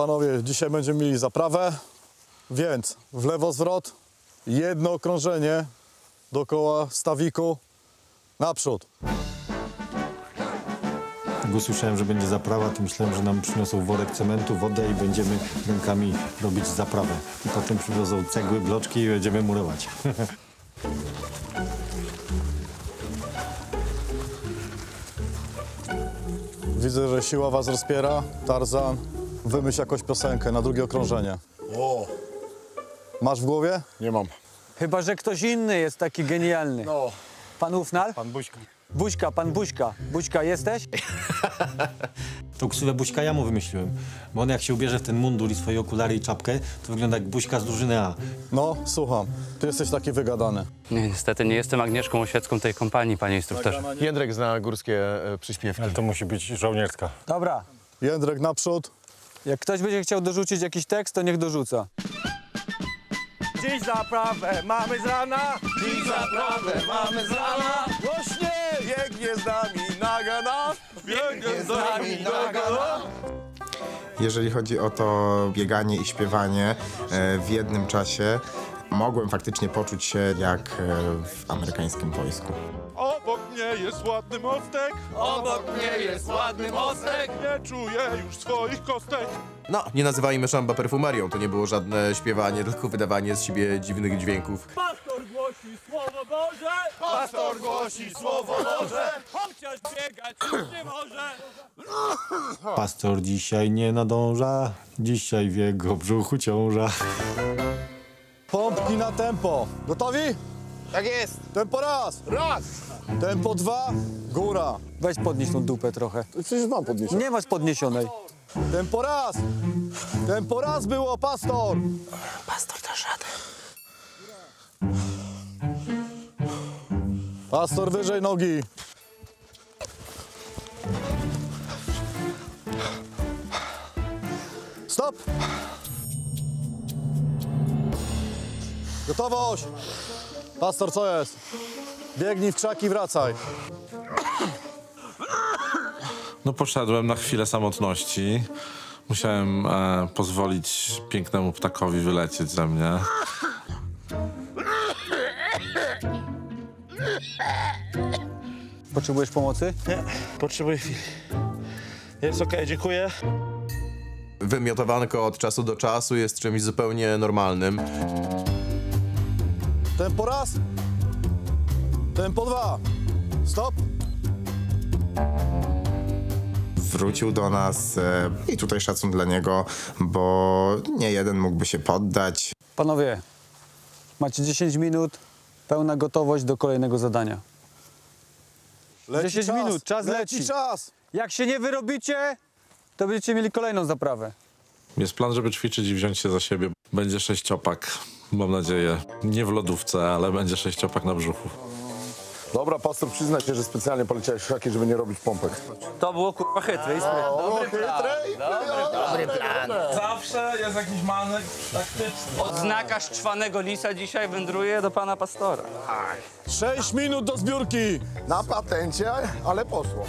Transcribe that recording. Panowie, dzisiaj będziemy mieli zaprawę, więc w lewo zwrot, jedno okrążenie dookoła stawiku, naprzód. Jak usłyszałem, że będzie zaprawa, to myślałem, że nam przyniosą worek cementu, wodę i będziemy rękami robić zaprawę. I potem przywiozą cegły, bloczki i będziemy murować. Widzę, że siła was rozpiera. Tarzan, wymyśl jakąś piosenkę na drugie okrążenie. O. Masz w głowie? Nie mam. Chyba że ktoś inny jest taki genialny. No. Pan Ufnal? Pan Buźka. Buźka, pan Buźka. Buźka, jesteś? Tą ksywę Buźka ja mu wymyśliłem, bo on jak się ubierze w ten mundur i swoje okulary i czapkę, to wygląda jak Buźka z drużyny A. No, słucham. Ty jesteś taki wygadany. Nie, niestety nie jestem Agnieszką Oświecką tej kompanii, panie instruktorze. Jędrek zna górskie przyśpiewki. Ale to musi być żołnierska. Dobra. Jędrek naprzód. Jak ktoś będzie chciał dorzucić jakiś tekst, to niech dorzuca. Dziś zaprawę mamy z rana, dziś zaprawę mamy z rana. Głośnie biegnie z nami nagana, biegnie z nami nagana. Jeżeli chodzi o to bieganie i śpiewanie w jednym czasie, mogłem faktycznie poczuć się jak w amerykańskim wojsku. Obok mnie jest ładny mostek, obok mnie jest ładny mostek, nie czuję już swoich kostek. No, nie nazywajmy szamba perfumerią, to nie było żadne śpiewanie, tylko wydawanie z siebie dziwnych dźwięków. Pastor głosi słowo Boże, pastor głosi słowo Boże, chociaż biegać już nie może. Pastor dzisiaj nie nadąża, dzisiaj w jego brzuchu ciąża. Pompki na tempo, gotowi? Tak jest. Tempo raz. Raz. Tempo dwa. Góra. Weź podnieś tą dupę trochę. Coś mam podnieść. Nie masz podniesionej. Tempo raz. Tempo raz było, pastor. Pastor to żaden. Pastor wyżej nogi. Stop. Gotowość. Pastor, co jest? Biegnij w krzak i wracaj. No poszedłem na chwilę samotności. Musiałem pozwolić pięknemu ptakowi wylecieć ze mnie. Potrzebujesz pomocy? Nie, potrzebuję chwili. Jest okej, dziękuję. Wymiotowanko od czasu do czasu jest czymś zupełnie normalnym. Tempo raz, tempo dwa, stop. Wrócił do nas i tutaj szacun dla niego, bo nie jeden mógłby się poddać. Panowie, macie 10 minut, pełna gotowość do kolejnego zadania. Leci 10 czas, minut, czas leci. Czas. Jak się nie wyrobicie, to będziecie mieli kolejną zaprawę. Jest plan, żeby ćwiczyć i wziąć się za siebie. Będzie 6 opak. Mam nadzieję. Nie w lodówce, ale będzie 6 opak na brzuchu. Dobra, pastor, przyznaj się, że specjalnie poleciałeś haki, żeby nie robić pompek. To było kurwa chytry. Dobry plan. Zawsze jest jakiś manewr taktyczny. Odznaka szczwanego lisa dzisiaj wędruje do pana pastora. 6 minut do zbiórki. Na patencie, ale poszło.